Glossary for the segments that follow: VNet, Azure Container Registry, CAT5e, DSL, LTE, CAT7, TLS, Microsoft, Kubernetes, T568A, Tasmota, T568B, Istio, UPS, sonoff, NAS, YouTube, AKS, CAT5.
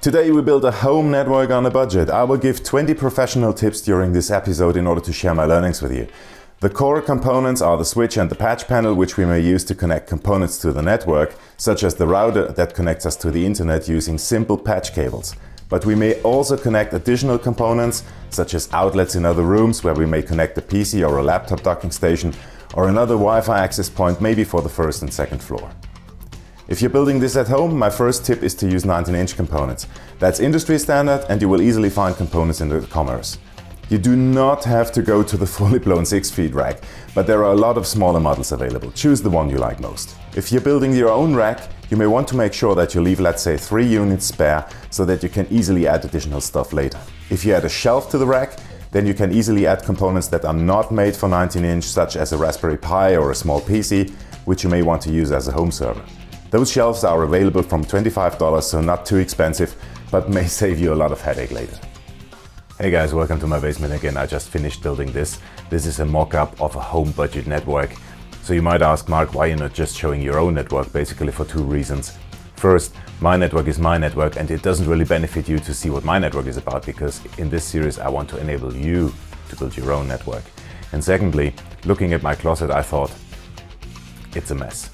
Today we build a home network on a budget. I will give 20 professional tips during this episode in order to share my learnings with you. The core components are the switch and the patch panel, which we may use to connect components to the network, such as the router that connects us to the internet using simple patch cables. But we may also connect additional components, such as outlets in other rooms where we may connect a PC or a laptop docking station, or another Wi-Fi access point, maybe for the first and second floor. If you're building this at home, my first tip is to use 19-inch components. That's industry standard and you will easily find components in the commerce. You do not have to go to the fully blown 6 feet rack, but there are a lot of smaller models available. Choose the one you like most. If you're building your own rack, you may want to make sure that you leave, let's say, 3 units spare so that you can easily add additional stuff later. If you add a shelf to the rack, then you can easily add components that are not made for 19-inch, such as a Raspberry Pi or a small PC, which you may want to use as a home server. Those shelves are available from $25, so not too expensive, but may save you a lot of headache later. Hey guys, welcome to my basement again. I just finished building this. This is a mock-up of a home budget network. So you might ask, Mark, why you're not just showing your own network? Basically for 2 reasons. First, my network is my network and it doesn't really benefit you to see what my network is about, because in this series I want to enable you to build your own network. And secondly, looking at my closet, I thought, it's a mess.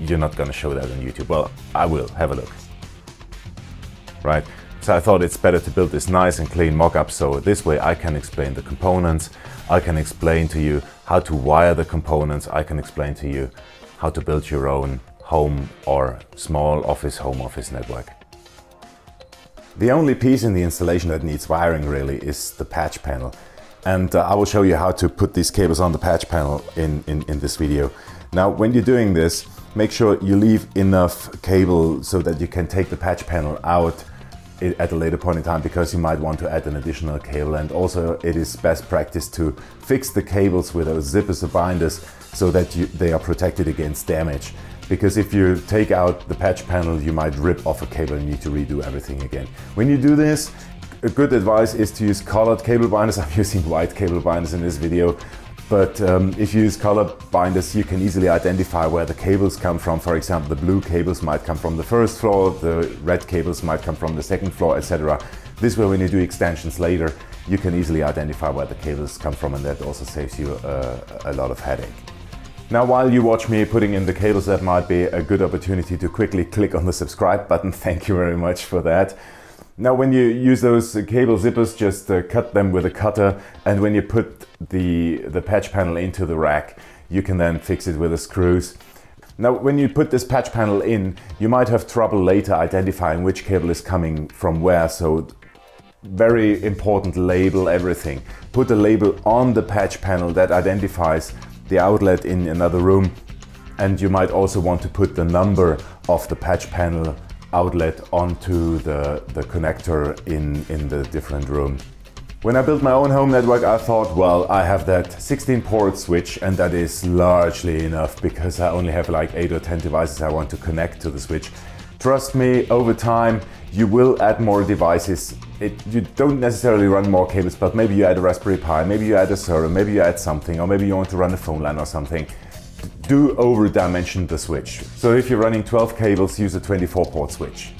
You're not gonna show that on YouTube. Well, I will, have a look. Right, so I thought it's better to build this nice and clean mock-up, so this way I can explain the components, I can explain to you how to wire the components, I can explain to you how to build your own home or small office, home office network. The only piece in the installation that needs wiring really is the patch panel. And I will show you how to put these cables on the patch panel in this video. Now, when you're doing this, make sure you leave enough cable so that you can take the patch panel out at a later point in time, because you might want to add an additional cable. And also it is best practice to fix the cables with those zippers or binders so that they are protected against damage. Because if you take out the patch panel, you might rip off a cable and need to redo everything again. When you do this, a good advice is to use colored cable binders. I'm using white cable binders in this video. But if you use color binders, you can easily identify where the cables come from. For example, the blue cables might come from the first floor, the red cables might come from the second floor, etc. This way, when you do extensions later, you can easily identify where the cables come from, and that also saves you a lot of headache. Now, while you watch me putting in the cables, that might be a good opportunity to quickly click on the subscribe button. Thank you very much for that. Now, when you use those cable zippers, just cut them with a cutter, and when you put the patch panel into the rack, you can then fix it with the screws. Now, when you put this patch panel in, you might have trouble later identifying which cable is coming from where, so very important, label everything. Put a label on the patch panel that identifies the outlet in another room, and you might also want to put the number of the patch panel outlet onto the connector in the different room. When I built my own home network, I thought, well, I have that 16-port switch and that is largely enough, because I only have like 8 or 10 devices I want to connect to the switch. Trust me, over time you will add more devices. You don't necessarily run more cables, but maybe you add a Raspberry Pi, maybe you add a server, maybe you add something, or maybe you want to run a phone line or something. Do over-dimension the switch. So if you're running 12 cables, use a 24-port switch.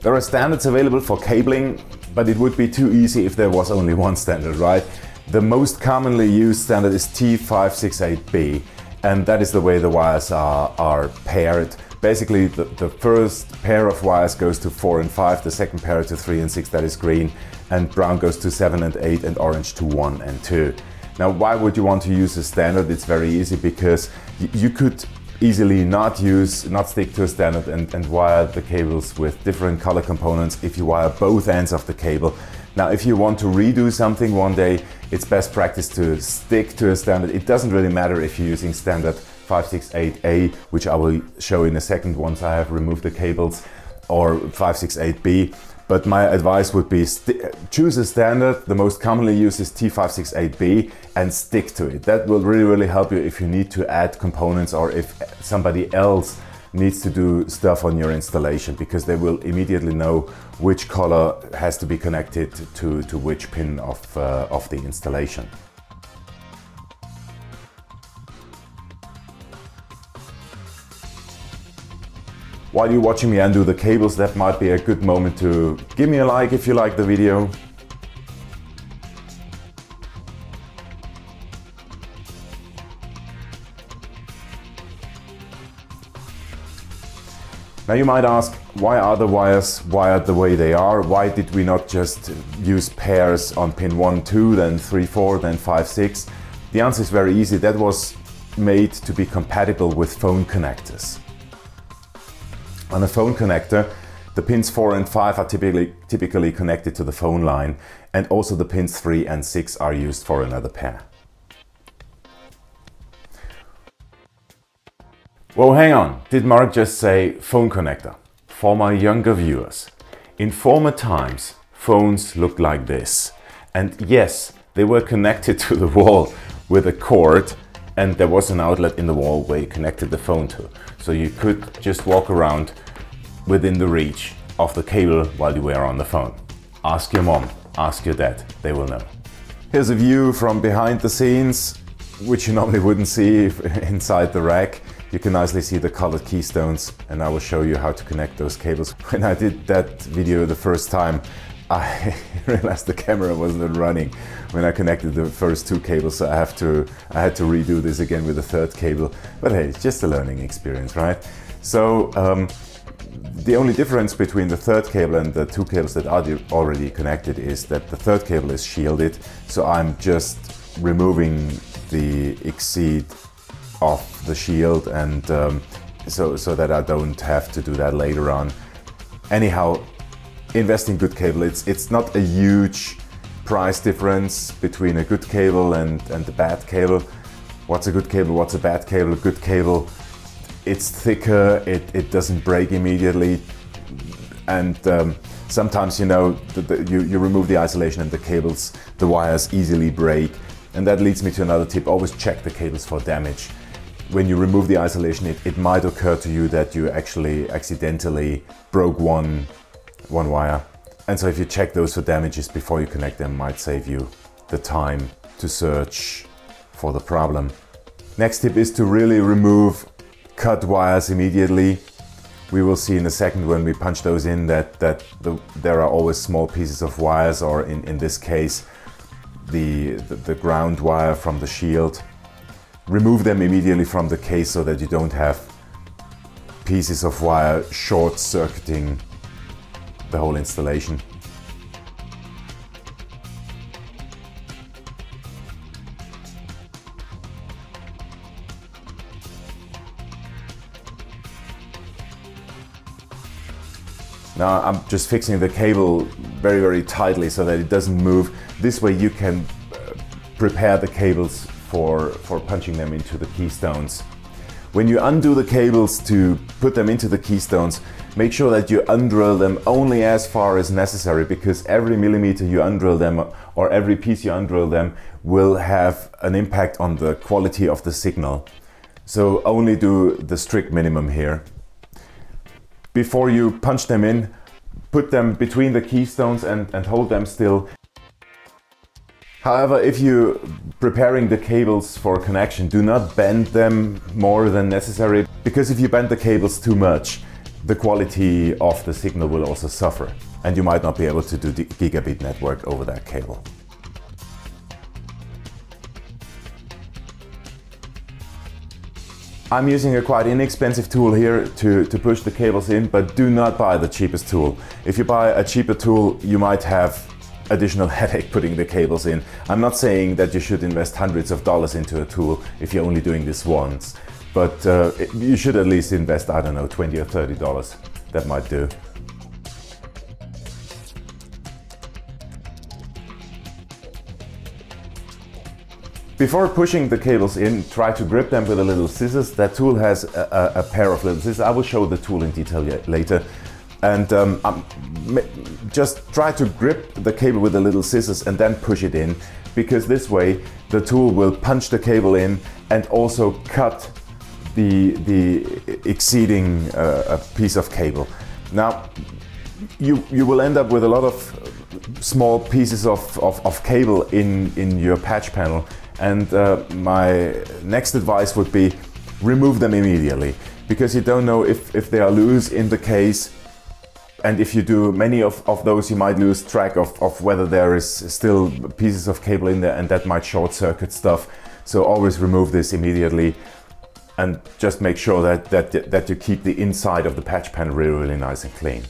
There are standards available for cabling, but it would be too easy if there was only one standard, right? The most commonly used standard is T568B, and that is the way the wires are paired. Basically, the first pair of wires goes to 4 and 5, the second pair to 3 and 6, that is green, and brown goes to 7 and 8, and orange to 1 and 2. Now, why would you want to use a standard? It's very easy, because you could easily not stick to a standard and wire the cables with different color components if you wire both ends of the cable. Now, if you want to redo something one day, it's best practice to stick to a standard. It doesn't really matter if you're using standard 568A, which I will show in a second once I have removed the cables, or 568B. But my advice would be choose a standard. The most commonly used is T568B, and stick to it. That will really, really help you if you need to add components or if somebody else needs to do stuff on your installation, because they will immediately know which color has to be connected to which pin of the installation. While you're watching me undo the cables, that might be a good moment to give me a like if you like the video. Now you might ask, why are the wires wired the way they are? Why did we not just use pairs on pin 1, 2, then 3, 4, then 5, 6? The answer is very easy. That was made to be compatible with phone connectors. On a phone connector, the pins 4 and 5 are typically connected to the phone line, and also the pins 3 and 6 are used for another pair. Well, hang on, did Mark just say phone connector? For my younger viewers, in former times, phones looked like this. And yes, they were connected to the wall with a cord, and there was an outlet in the wall where you connected the phone to. So you could just walk around within the reach of the cable while you were on the phone. Ask your mom, ask your dad, they will know. Here's a view from behind the scenes, which you normally wouldn't see inside the rack. You can nicely see the colored keystones, and I will show you how to connect those cables. When I did that video the first time, I realized the camera wasn't running when I connected the first two cables, so I had to redo this again with the third cable. But hey, it's just a learning experience, right? So the only difference between the third cable and the two cables that are already connected is that the third cable is shielded, so I'm just removing the exceed off the shield, and so that I don't have to do that later on. Anyhow, invest in good cable. It's not a huge price difference between a good cable and a bad cable. What's a good cable? What's a bad cable? A good cable, it's thicker, it doesn't break immediately, and sometimes, you know, you remove the isolation and the wires easily break. And that leads me to another tip: always check the cables for damage. When you remove the isolation, it might occur to you that you actually accidentally broke one wire. And so if you check those for damages before you connect them, might save you the time to search for the problem. Next tip is to really remove cut wires immediately. We will see in a second when we punch those in that there are always small pieces of wires, or in this case, the ground wire from the shield. Remove them immediately from the case so that you don't have pieces of wire short-circuiting the whole installation. Now I'm just fixing the cable very, very tightly so that it doesn't move. This way you can prepare the cables for punching them into the keystones. When you undo the cables to put them into the keystones, make sure that you undrill them only as far as necessary, because every millimeter you undrill them, or every piece you undrill them, will have an impact on the quality of the signal. So only do the strict minimum here. Before you punch them in, put them between the keystones and hold them still. However, if you're preparing the cables for connection, do not bend them more than necessary, because if you bend the cables too much, the quality of the signal will also suffer, and you might not be able to do the gigabit network over that cable. I'm using a quite inexpensive tool here to push the cables in, but do not buy the cheapest tool. If you buy a cheaper tool, you might have additional headache putting the cables in. I'm not saying that you should invest hundreds of dollars into a tool if you're only doing this once, but you should at least invest, I don't know, $20 or $30. That might do. Before pushing the cables in, try to grip them with a little scissors. That tool has a pair of little scissors. I will show the tool in detail later. And just try to grip the cable with the little scissors and then push it in, because this way the tool will punch the cable in and also cut the exceeding piece of cable. Now, you will end up with a lot of small pieces of cable in your patch panel, and my next advice would be remove them immediately. because you don't know if they are loose in the case, and if you do many of those, you might lose track of whether there is still pieces of cable in there, and that might short circuit stuff. So always remove this immediately and just make sure that you keep the inside of the patch panel really, really nice and clean.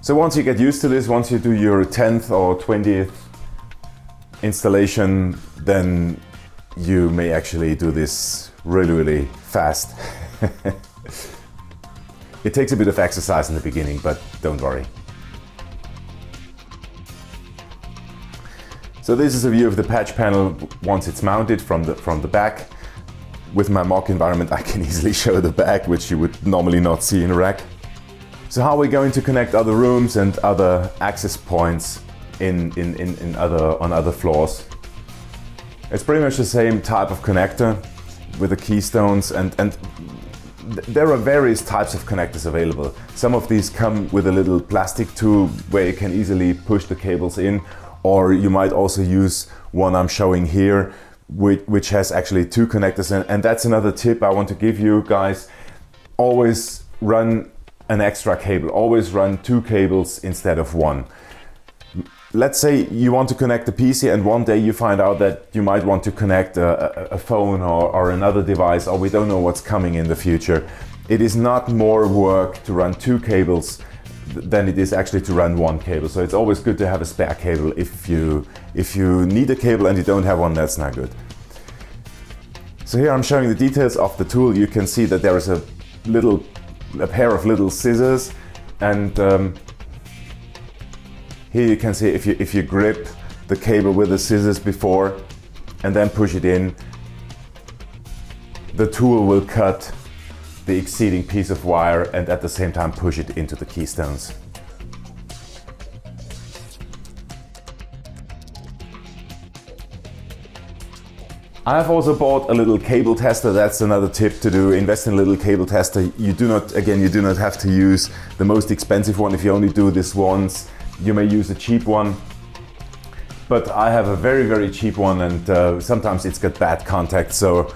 So once you get used to this, once you do your 10th or 20th installation, then you may actually do this really, really fast. It takes a bit of exercise in the beginning, but don't worry. So this is a view of the patch panel once it's mounted from the back. With my mock environment, I can easily show the back, which you would normally not see in a rack. So how are we going to connect other rooms and other access points on other floors? It's pretty much the same type of connector with the keystones, and there are various types of connectors available. Some of these come with a little plastic tool where you can easily push the cables in, or you might also use one I'm showing here, which has actually two connectors. And that's another tip I want to give you guys. Always run an extra cable, always run two cables instead of one. Let's say you want to connect the PC, and one day you find out that you might want to connect a phone or another device, or we don't know what's coming in the future. It is not more work to run two cables than it is actually to run one cable. So it's always good to have a spare cable. If you need a cable and you don't have one, that's not good. So here I'm showing the details of the tool. You can see that there is a pair of little scissors, and here you can see if you grip the cable with the scissors before and then push it in, the tool will cut the exceeding piece of wire and at the same time push it into the keystones. I have also bought a little cable tester. That's another tip to do. Invest in a little cable tester. You do not have to use the most expensive one if you only do this once. You may use a cheap one, but I have a very, very cheap one, and sometimes it's got bad contact, so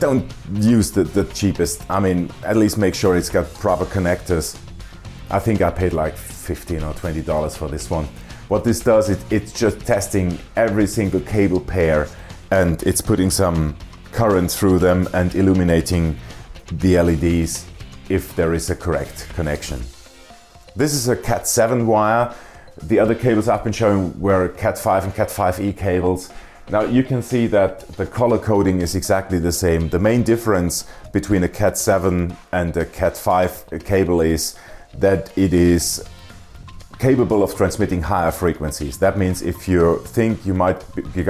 don't use the cheapest. I mean, at least make sure it's got proper connectors. I think I paid like $15 or $20 for this one. What this does, it's just testing every single cable pair, and it's putting some current through them and illuminating the LEDs if there is a correct connection. This is a CAT7 wire. The other cables I've been showing were CAT5 and CAT5e cables. Now you can see that the color coding is exactly the same. The main difference between a CAT7 and a CAT5 cable is that it is capable of transmitting higher frequencies. That means if you think you might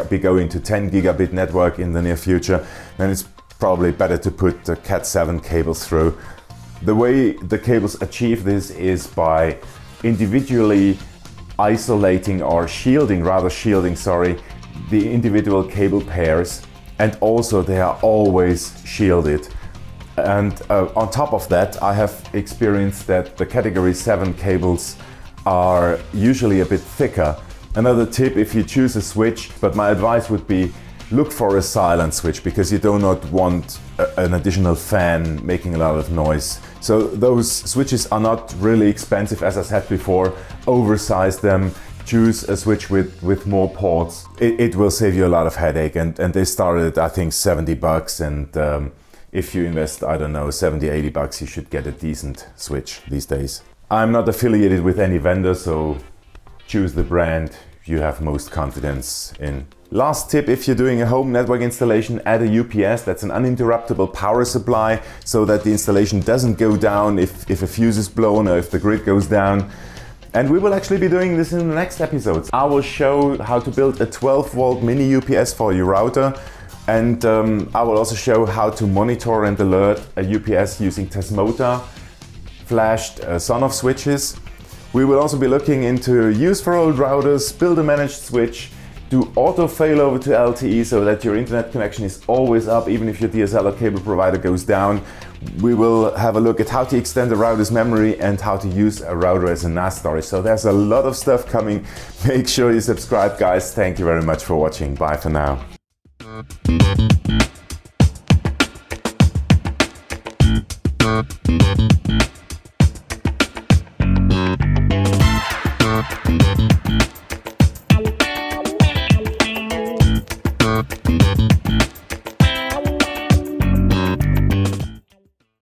be going to 10 gigabit network in the near future, then it's probably better to put the CAT7 cables through. The way the cables achieve this is by individually isolating or shielding, the individual cable pairs, and also they are always shielded. And on top of that, I have experienced that the category 7 cables are usually a bit thicker. Another tip if you choose a switch, but my advice would be look for a silent switch, because you do not want an additional fan making a lot of noise. So those switches are not really expensive, as I said before. Oversize them, choose a switch with more ports. It will save you a lot of headache, and they started, I think, $70, and if you invest, I don't know, $70, $80, you should get a decent switch these days. I'm not affiliated with any vendor, so choose the brand you have most confidence in. Last tip, if you're doing a home network installation, add a UPS, that's an uninterruptible power supply, so that the installation doesn't go down if a fuse is blown or if the grid goes down. And we will actually be doing this in the next episodes. I will show how to build a 12-volt mini UPS for your router, and I will also show how to monitor and alert a UPS using Tasmota flashed sonoff switches. We will also be looking into use for old routers, build a managed switch, do auto failover to LTE so that your internet connection is always up, even if your DSL or cable provider goes down. We will have a look at how to extend a router's memory and how to use a router as a NAS storage. So there's a lot of stuff coming. Make sure you subscribe, guys. Thank you very much for watching. Bye for now.